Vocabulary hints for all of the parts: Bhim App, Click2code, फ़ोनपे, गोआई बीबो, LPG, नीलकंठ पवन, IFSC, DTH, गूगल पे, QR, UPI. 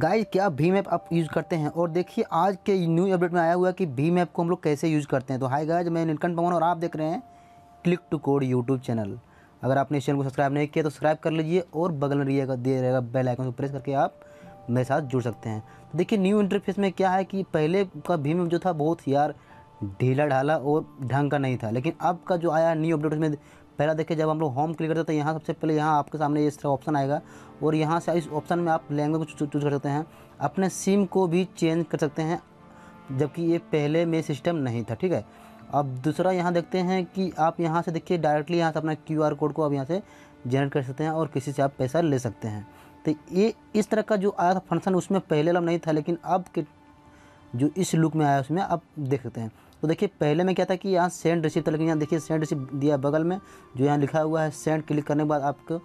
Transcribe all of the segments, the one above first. Guys क्या Bhim app आप use करते हैं। और देखिए आज के न्यू अपडेट में आया हुआ है कि भीम ऐप को हम लोग कैसे यूज़ करते हैं। तो हाय गाइज, मैं नीलकंठ पवन और आप देख रहे हैं click to code YouTube channel. अगर आपने इस चैनल को सब्सक्राइब नहीं किया तो सब्सक्राइब कर लीजिए और बगल में दिए रहेगा बेल आइकन को प्रेस करके आप मेरे साथ जुड़ सकते हैं। तो देखिए न्यू इंटरफेस में क्या है कि पहले का भीम ऐप जो था बहुत यार ढीला ढाला और ढंग का नहीं था, लेकिन अब का जो आया न्यू अपडेट उसमें पहला देखिए जब हम लोग होम क्लिक करते हैं तो यहाँ सबसे पहले यहाँ आपके सामने इस तरह ऑप्शन आएगा और यहाँ से इस ऑप्शन में आप लैंग्वेज को चूज कर सकते हैं, अपने सिम को भी चेंज कर सकते हैं, जबकि ये पहले में सिस्टम नहीं था। ठीक है, अब दूसरा यहाँ देखते हैं कि आप यहाँ से देखिए डायरेक्टली यहाँ से अपना QR कोड को आप यहाँ से जनरेट कर सकते हैं और किसी से आप पैसा ले सकते हैं। तो ये इस तरह का जो आया था फंक्शन उसमें पहले नहीं था, लेकिन अब के जो इस लुक में आया उसमें आप देख सकते हैं। तो देखिए पहले में क्या था कि यहाँ सेंड रिसिप्ट, लेकिन यहाँ देखिए सेंड रिसिप्ट दिया बगल में जो यहाँ लिखा हुआ है सेंड, क्लिक करने के बाद आपको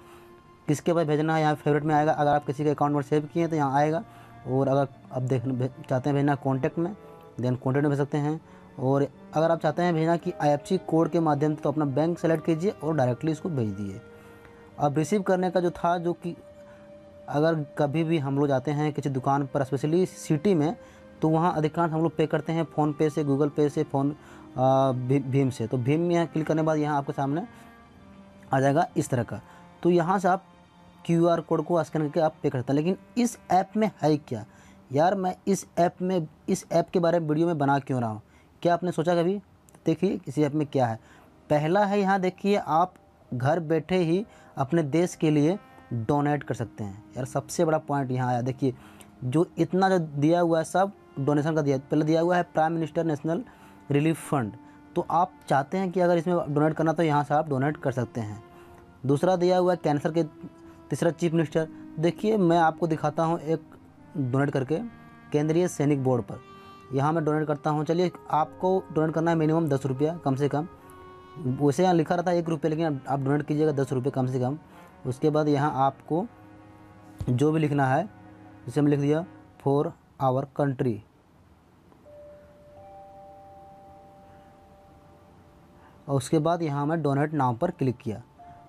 किसके पास भेजना है यहाँ फेवरेट में आएगा। अगर आप किसी के अकाउंट में सेव किए हैं तो यहाँ आएगा, और अगर आप चाहते हैं भेजना कॉन्टैक्ट में देन कॉन्टैक्ट में भेज सकते हैं। और अगर आप चाहते हैं भेजना कि IFSC कोड के माध्यम से तो अपना बैंक सेलेक्ट कीजिए और डायरेक्टली उसको भेज दिए। अब रिसीव करने का जो था, जो कि अगर कभी भी हम लोग जाते हैं किसी दुकान पर स्पेशली सिटी में तो वहाँ अधिकांश हम लोग पे करते हैं फ़ोनपे से, गूगल पे से, भीम से। तो भीम में यहाँ क्लिक करने के बाद यहाँ आपके सामने आ जाएगा इस तरह का, तो यहाँ से आप QR कोड को स्कैन करके आप पे करते हैं। लेकिन इस ऐप में है क्या यार, मैं इस ऐप के बारे में वीडियो में बना क्यों रहा हूँ, क्या आपने सोचा कभी? देखिए इसी ऐप में क्या है। पहला है यहाँ देखिए आप घर बैठे ही अपने देश के लिए डोनेट कर सकते हैं। यार सबसे बड़ा पॉइंट यहाँ आया, देखिए जो इतना जो दिया हुआ है सब डोनेशन का दिया, पहले दिया हुआ है prime minister national relief fund, तो आप चाहते हैं कि अगर इसमें डोनेट करना तो यहाँ से आप डोनेट कर सकते हैं। दूसरा दिया हुआ है कैंसर के, तीसरा चीफ मिनिस्टर। देखिए मैं आपको दिखाता हूँ एक डोनेट करके केंद्रीय सैनिक बोर्ड पर, यहाँ मैं डोनेट करता हूँ। चलिए आपको डोनेट करना है मिनिमम 10 रुपया कम से कम, वैसे यहाँ लिखा रहता है 1 रुपये, लेकिन आप डोनेट कीजिएगा 10 रुपये कम से कम। उसके बाद यहाँ आपको जो भी लिखना है, जैसे हमने लिख दिया फॉर आवर कंट्री, और उसके बाद यहाँ मैं डोनेट नाउ पर क्लिक किया।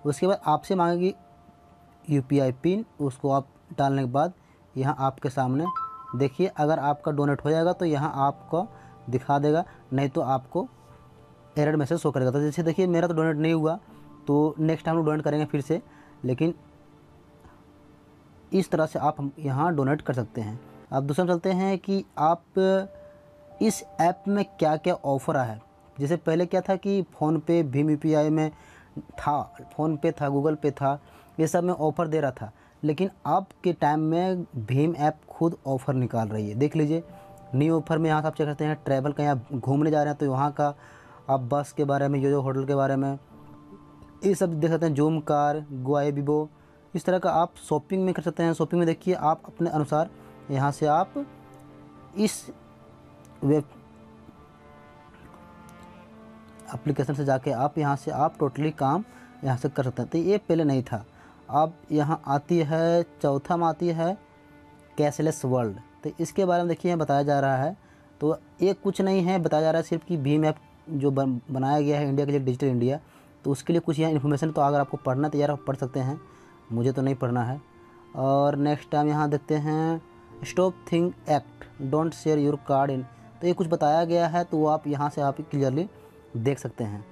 उसके बाद आपसे मांगेगी UPI पिन, उसको आप डालने के बाद यहाँ आपके सामने देखिए अगर आपका डोनेट हो जाएगा तो यहाँ आपको दिखा देगा, नहीं तो आपको एरर मैसेज शो करेगा। तो जैसे देखिए मेरा तो डोनेट नहीं हुआ, तो नेक्स्ट टाइम हम डोनेट करेंगे फिर से, लेकिन इस तरह से आप यहाँ डोनेट कर सकते हैं। अब दूसरा चलते हैं कि आप इस ऐप में क्या क्या ऑफ़र आया है। जैसे पहले क्या था कि फ़ोनपे, भीम UPI में था, फ़ोनपे था, गूगल पे था, ये सब में ऑफ़र दे रहा था, लेकिन अब के टाइम में भीम ऐप खुद ऑफ़र निकाल रही है। देख लीजिए न्यू ऑफ़र में यहाँ आप चेक करते हैं ट्रैवल का, यहाँ घूमने जा रहे हैं तो वहाँ का आप बस के बारे में, जो होटल के बारे में, ये सब देख सकते हैं। जूम कार, गोआई बीबो, इस तरह का आप शॉपिंग में कर सकते हैं। शॉपिंग में देखिए आप अपने अनुसार यहाँ से आप इस वेब एप्लीकेशन से जाके आप यहाँ से आप टोटली काम यहाँ से कर सकते हैं। तो ये पहले नहीं था। अब यहाँ आती है चौथा में आती है कैशलेस वर्ल्ड, तो इसके बारे में देखिए बताया जा रहा है। तो ये कुछ नहीं है, बताया जा रहा है सिर्फ कि भीम ऐप जो बनाया गया है इंडिया के लिए, डिजिटल इंडिया, तो उसके लिए कुछ यहाँ इन्फॉर्मेशन, तो अगर आपको पढ़ना तैयार आप पढ़ सकते हैं, मुझे तो नहीं पढ़ना है। और नेक्स्ट टाइम यहाँ देखते हैं stop thing act, don't share your card in, तो ये कुछ बताया गया है, तो आप यहाँ से आप क्लियरली देख सकते हैं।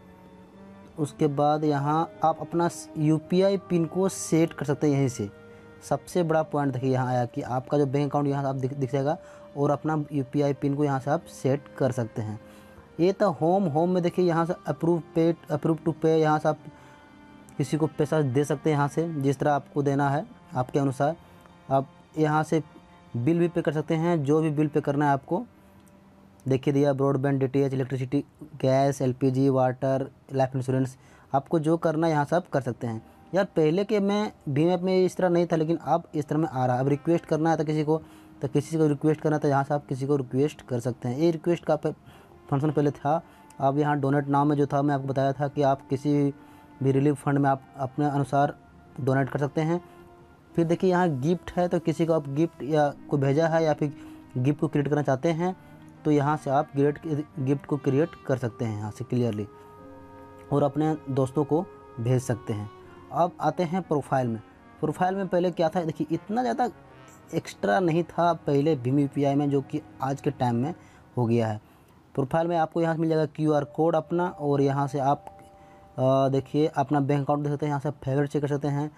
उसके बाद यहाँ आप अपना UPI पिन को सेट कर सकते हैं यहीं से। सबसे बड़ा पॉइंट देखिए यहाँ आया कि आपका जो बैंक अकाउंट यहाँ से आप दिखेगा और अपना UPI पिन को यहाँ से आप सेट कर सकते हैं। ये तो होम में देखिए यहाँ से अप्रूव टू पे, यहाँ से आप किसी को पैसा दे सकते हैं, यहाँ से जिस तरह आपको देना है आपके अनुसार। आप यहाँ से बिल भी पे कर सकते हैं, जो भी बिल पे करना है आपको देखिए दिया, broadband, DTH, electricity, gas, LPG, water, life insurance, आपको जो करना है यहाँ से आप कर सकते हैं। यार पहले के में भीम ऐप में इस तरह नहीं था, लेकिन अब इस तरह में आ रहा है। अब रिक्वेस्ट करना है तो किसी को रिक्वेस्ट करना तो यहाँ से आप किसी को रिक्वेस्ट कर सकते हैं। ये रिक्वेस्ट का फंक्शन पहले था। अब यहाँ डोनेट नाउ में जो था मैं आपको बताया था कि आप किसी भी रिलीफ फंड में आप अपने अनुसार डोनेट कर सकते हैं। फिर देखिए यहाँ गिफ्ट है, तो किसी को आप गिफ्ट या को भेजा है या फिर गिफ्ट को क्रिएट करना चाहते हैं तो यहाँ से आप गिफ्ट को क्रिएट कर सकते हैं यहाँ से क्लियरली, और अपने दोस्तों को भेज सकते हैं। अब आते हैं प्रोफाइल में। प्रोफाइल में पहले क्या था, देखिए इतना ज़्यादा एक्स्ट्रा नहीं था पहले भीम यूपीआई में, जो कि आज के टाइम में हो गया है। प्रोफाइल में आपको यहाँ से मिल जाएगा क्यूआर कोड अपना, और यहाँ से आप देखिए अपना बैंक अकाउंट देख सकते हैं, यहाँ से फेवरेट चेक कर सकते हैं।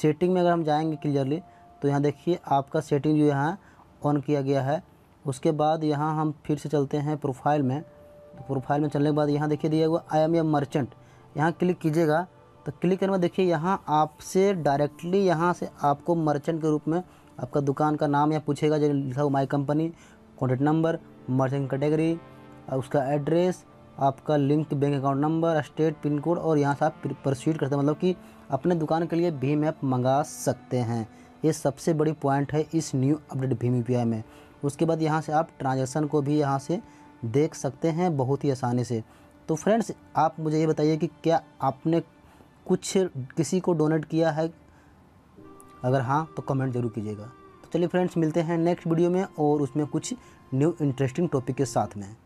सेटिंग में अगर हम जाएंगे क्लियरली तो यहाँ देखिए आपका सेटिंग जो यहाँ ऑन किया गया है। उसके बाद यहाँ हम फिर से चलते हैं प्रोफाइल में। तो प्रोफाइल में चलने के बाद यहाँ देखिए दिया हुआ आई एम ए मर्चेंट, यहाँ क्लिक कीजिएगा। तो क्लिक करने में देखिए यहाँ आपसे डायरेक्टली यहाँ से आपको मर्चेंट के रूप में आपका दुकान का नाम यहाँ पूछेगा, जो लिखा हुआ my company, contact number, merchant category, उसका एड्रेस, आपका link bank account number, state, pin code, और यहाँ से आप परस्यूट करते हैं, मतलब कि अपने दुकान के लिए भीम ऐप मंगा सकते हैं। ये सबसे बड़ी पॉइंट है इस न्यू अपडेट भीम यूपीआई में। उसके बाद यहाँ से आप ट्रांजैक्शन को भी यहाँ से देख सकते हैं बहुत ही आसानी से। तो फ्रेंड्स आप मुझे ये बताइए कि क्या आपने कुछ किसी को डोनेट किया है, अगर हाँ तो कमेंट ज़रूर कीजिएगा। तो चलिए फ्रेंड्स मिलते हैं नेक्स्ट वीडियो में और उसमें कुछ न्यू इंटरेस्टिंग टॉपिक के साथ में।